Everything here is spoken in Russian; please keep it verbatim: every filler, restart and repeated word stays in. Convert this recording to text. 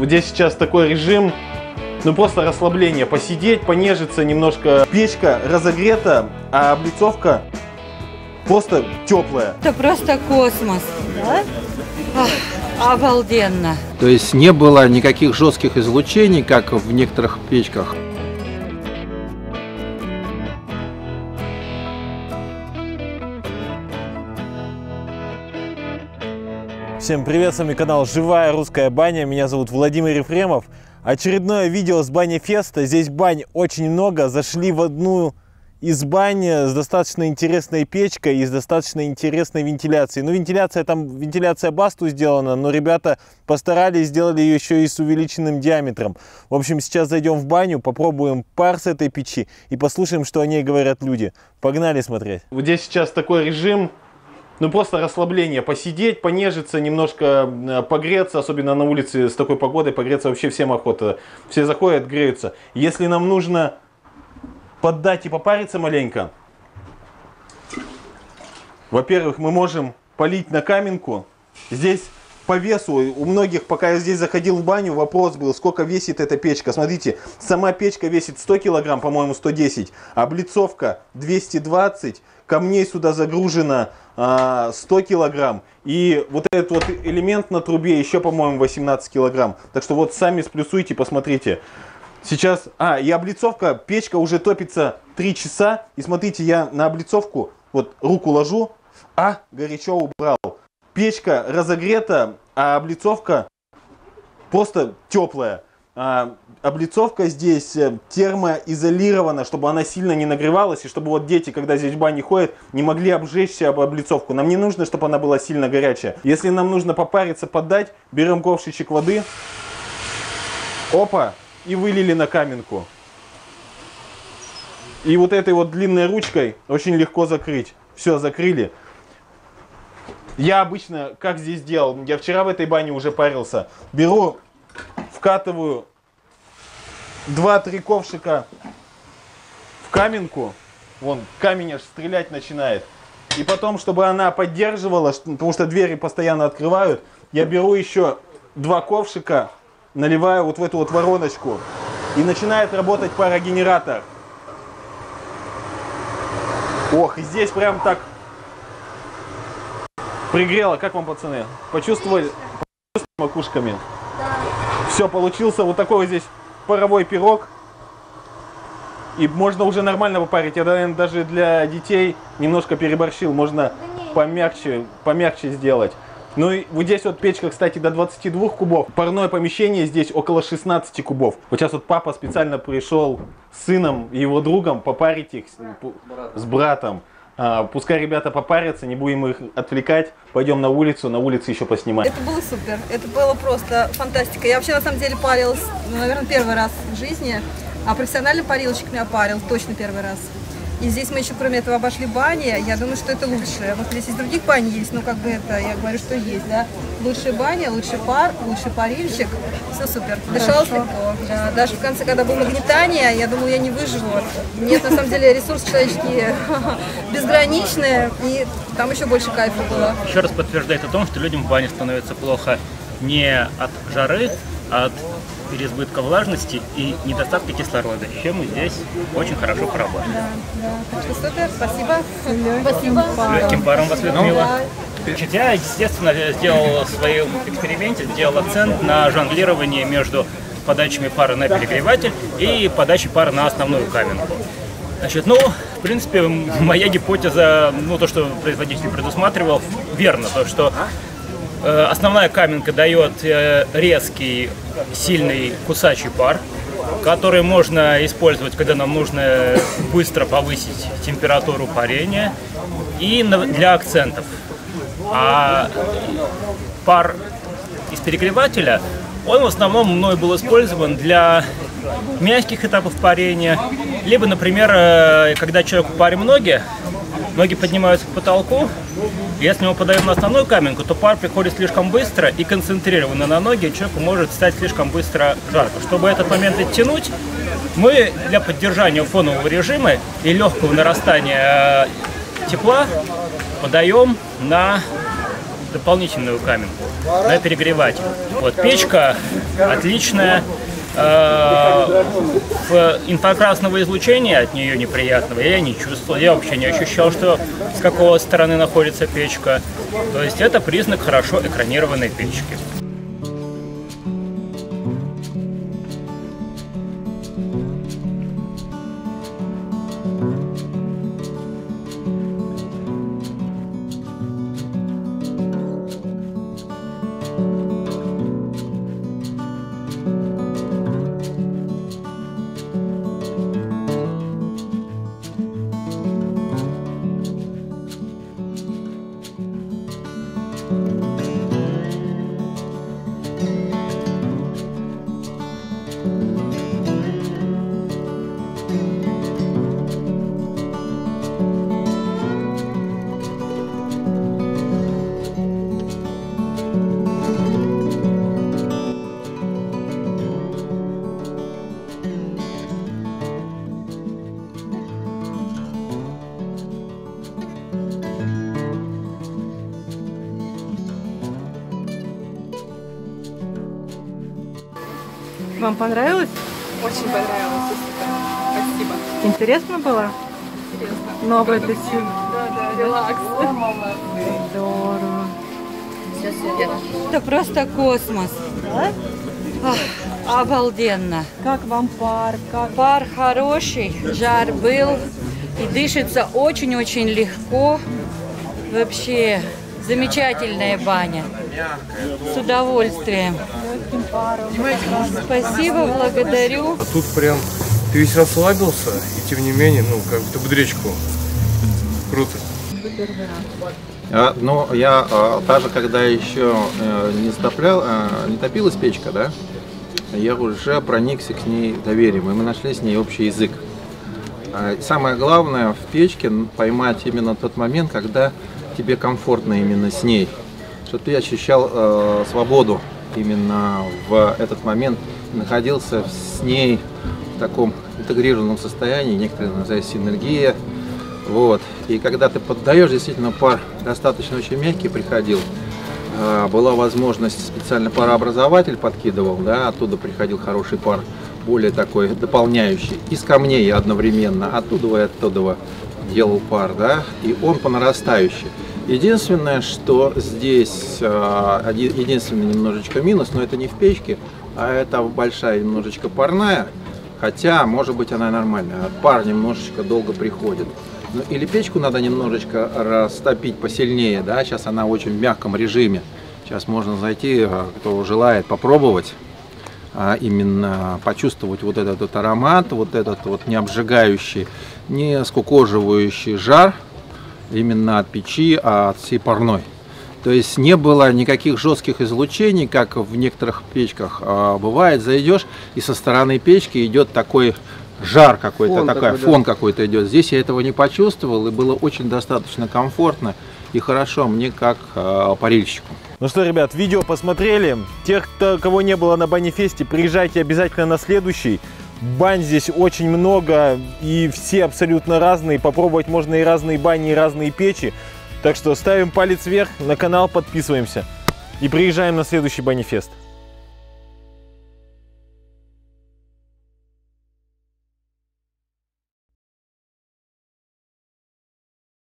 Вот здесь сейчас такой режим, ну просто расслабление, посидеть, понежиться немножко. Печка разогрета, а облицовка просто теплая. Это просто космос, да? Ах, обалденно. То есть не было никаких жестких излучений, как в некоторых печках. Всем привет, с вами канал «Живая Русская Баня», меня зовут Владимир Ефремов. Очередное видео с бани Феста, здесь бань очень много, зашли в одну из бань с достаточно интересной печкой и с достаточно интересной вентиляцией. Ну вентиляция там, вентиляция басту сделана, но ребята постарались, сделали ее еще и с увеличенным диаметром. В общем, сейчас зайдем в баню, попробуем пар с этой печи и послушаем, что о ней говорят люди. Погнали смотреть. Вот здесь сейчас такой режим. Ну просто расслабление, посидеть, понежиться, немножко погреться, особенно на улице с такой погодой, погреться вообще всем охота. Все заходят, греются. Если нам нужно поддать и попариться маленько, во-первых, мы можем полить на каменку. Здесь по весу, у многих, пока я здесь заходил в баню, вопрос был, сколько весит эта печка. Смотрите, сама печка весит сто килограмм, по-моему, сто десять, облицовка двести двадцать, камней сюда загружено сто килограмм, и вот этот вот элемент на трубе еще, по-моему, восемнадцать килограмм. Так что вот сами сплюсуйте, посмотрите. Сейчас, а, и облицовка, печка уже топится три часа, и смотрите, я на облицовку вот руку ложу, а, горячо убрал. Печка разогрета, а облицовка просто теплая. А, облицовка здесь термоизолирована, чтобы она сильно не нагревалась, и чтобы вот дети, когда здесь в бане ходят, не могли обжечься об облицовку. Нам не нужно, чтобы она была сильно горячая. Если нам нужно попариться, поддать, берем ковшичек воды, опа, и вылили на каменку. И вот этой вот длинной ручкой очень легко закрыть. Все, закрыли. Я обычно, как здесь делал, я вчера в этой бане уже парился, беру, вкатываю два-три ковшика в каменку, вон камень аж стрелять начинает, и потом, чтобы она поддерживала, потому что двери постоянно открывают, я беру еще два ковшика, наливаю вот в эту вот вороночку, и начинает работать парогенератор. Ох, и здесь прям так... Пригрело, как вам, пацаны? Почувствовали? Почувствовали макушками? Да. Все, получился вот такой вот здесь паровой пирог. И можно уже нормально попарить. Я, наверное, даже для детей немножко переборщил. Можно помягче, помягче сделать. Ну и вот здесь вот печка, кстати, до двадцати двух кубов. Парное помещение здесь около шестнадцати кубов. Вот сейчас вот папа специально пришел с сыном и его другом попарить их с братом. Пускай ребята попарятся, не будем их отвлекать. Пойдем на улицу, на улице еще поснимаем. Это было супер, это было просто фантастика. Я вообще на самом деле парилась, ну, наверное, первый раз в жизни. А профессиональный парилочек меня парил точно первый раз. И здесь мы еще, кроме этого, обошли бани. Я думаю, что это лучшее. Вот здесь из других бань есть, но как бы это, я говорю, что есть, да. Лучшая баня, лучший пар, лучший парильщик. Все супер. Дышалось легко. Да, даже в конце, когда было нагнетание, я думала, я не выживу. Нет, на самом деле, ресурсы человеческие безграничные, и там еще больше кайфа было. Еще раз подтверждает о том, что людям в бане становится плохо не от жары, а от переизбытка влажности и недостатка кислорода, чем мы здесь очень хорошо поработали. Да, да. Так что супер, спасибо. Спасибо. С легким паром вас, Людмила. Я, естественно, сделал в своем эксперименте, сделал акцент на жонглирование между подачами пара на перегреватель и подачей пара на основную каменку. Значит, ну, в принципе, моя гипотеза, ну, то, что производитель предусматривал, верно, то, что э, основная каменка дает э, резкий, сильный кусачий пар, который можно использовать, когда нам нужно быстро повысить температуру парения и на, для акцентов. А пар из перегревателя, он в основном мной был использован для мягких этапов парения, либо, например, когда человеку парим ноги, ноги поднимаются к потолку, если мы подаем на основную каменку, то пар приходит слишком быстро и концентрированно на ноги, и человеку может стать слишком быстро жарко. Чтобы этот момент оттянуть, мы для поддержания фонового режима и легкого нарастания тепла подаем на дополнительную каменку, на перегреватель. Вот печка отличная, э, инфракрасного излучения от нее неприятного я не чувствовал, я вообще не ощущал, что с какого стороны находится печка. То есть это признак хорошо экранированной печки. Вам понравилось? Очень понравилось. Спасибо. Интересно было? Интересно. Новое для себя. Да, да, релакс. Здорово. Это просто космос. Да? Ах, обалденно. Как вам пар? Как... Пар хороший, жар был. И дышится очень-очень легко. Вообще замечательная баня. С удовольствием. Спасибо, благодарю. А тут прям ты весь расслабился, и тем не менее, ну, как будто бы речку. Круто. А, ну, я а, даже когда еще а, не, стоплял, а, не топилась печка, да, я уже проникся к ней доверием, и мы нашли с ней общий язык. А, самое главное в печке поймать именно тот момент, когда тебе комфортно именно с ней, что ты ощущал э, свободу именно в этот момент, находился с ней в таком интегрированном состоянии, некоторые называют синергия. Вот. И когда ты поддаешь, действительно пар достаточно очень мягкий приходил, э, была возможность, специально парообразователь подкидывал, да, оттуда приходил хороший пар, более такой дополняющий, из камней одновременно, оттуда и оттуда делал пар, да, и он по нарастающей. Единственное, что здесь, единственный немножечко минус, но это не в печке, а это большая немножечко парная, хотя, может быть, она нормальная, пар немножечко долго приходит. Ну, или печку надо немножечко растопить посильнее, да, сейчас она очень в мягком режиме, сейчас можно зайти, кто желает попробовать, именно почувствовать вот этот вот аромат, вот этот вот не обжигающий, не скукоживающий жар, именно от печи, а от всей парной. То есть не было никаких жестких излучений, как в некоторых печках бывает. Зайдешь, и со стороны печки идет такой жар какой-то, такой фон какой-то идет. Здесь я этого не почувствовал, и было очень достаточно комфортно и хорошо мне как парильщику. Ну что, ребят, видео посмотрели. Тех, кто, кого не было на Бане Фесте, приезжайте обязательно на следующий. Бань здесь очень много, и все абсолютно разные. Попробовать можно и разные бани, и разные печи. Так что ставим палец вверх, на канал подписываемся и приезжаем на следующий Баня Фест.